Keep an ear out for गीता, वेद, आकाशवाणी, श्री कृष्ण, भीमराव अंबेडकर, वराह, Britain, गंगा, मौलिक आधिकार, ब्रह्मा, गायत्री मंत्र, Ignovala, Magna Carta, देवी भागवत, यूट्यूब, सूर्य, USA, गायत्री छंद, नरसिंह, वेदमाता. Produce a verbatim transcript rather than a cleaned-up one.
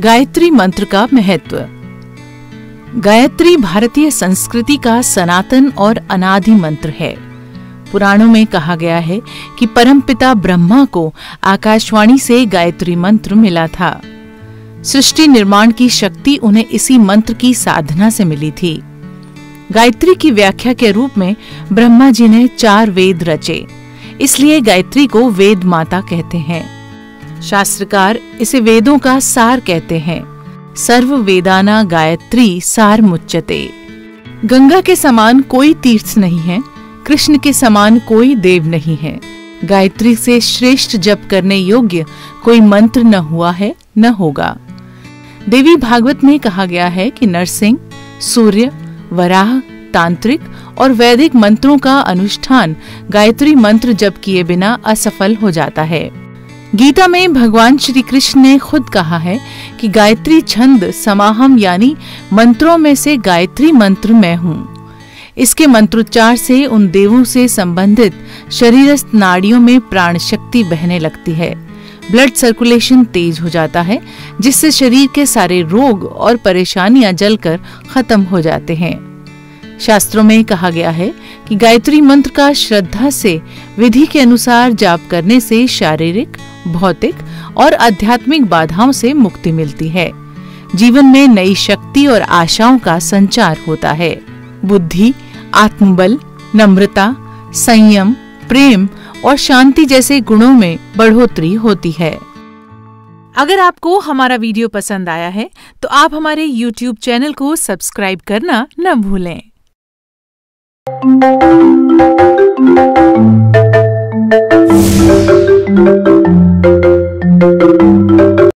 गायत्री मंत्र का महत्व। गायत्री भारतीय संस्कृति का सनातन और अनादि मंत्र है। पुराणों में कहा गया है कि परमपिता ब्रह्मा को आकाशवाणी से गायत्री मंत्र मिला था। सृष्टि निर्माण की शक्ति उन्हें इसी मंत्र की साधना से मिली थी। गायत्री की व्याख्या के रूप में ब्रह्मा जी ने चार वेद रचे, इसलिए गायत्री को वेद माता कहते हैं। शास्त्रकार इसे वेदों का सार कहते हैं। सर्व वेदाना गायत्री सार मुच्यते। गंगा के समान कोई तीर्थ नहीं है, कृष्ण के समान कोई देव नहीं है। गायत्री से श्रेष्ठ जप करने योग्य कोई मंत्र न हुआ है न होगा। देवी भागवत में कहा गया है कि नरसिंह, सूर्य, वराह, तांत्रिक और वैदिक मंत्रों का अनुष्ठान गायत्री मंत्र जप किए बिना असफल हो जाता है। गीता में भगवान श्री कृष्ण ने खुद कहा है कि गायत्री छंद समाहम यानी मंत्रों में से गायत्री मंत्र मैं हूँ। इसके मंत्रोच्चार से उन देवों से संबंधित शरीरस्थ नाड़ियों में प्राण शक्ति बहने लगती है। ब्लड सर्कुलेशन तेज हो जाता है, जिससे शरीर के सारे रोग और परेशानियां जलकर खत्म हो जाते हैं। शास्त्रों में कहा गया है कि गायत्री मंत्र का श्रद्धा से विधि के अनुसार जाप करने से शारीरिक, भौतिक और आध्यात्मिक बाधाओं से मुक्ति मिलती है। जीवन में नई शक्ति और आशाओं का संचार होता है। बुद्धि, आत्मबल, नम्रता, संयम, प्रेम और शांति जैसे गुणों में बढ़ोतरी होती है। अगर आपको हमारा वीडियो पसंद आया है तो आप हमारे यूट्यूब चैनल को सब्सक्राइब करना न भूलें।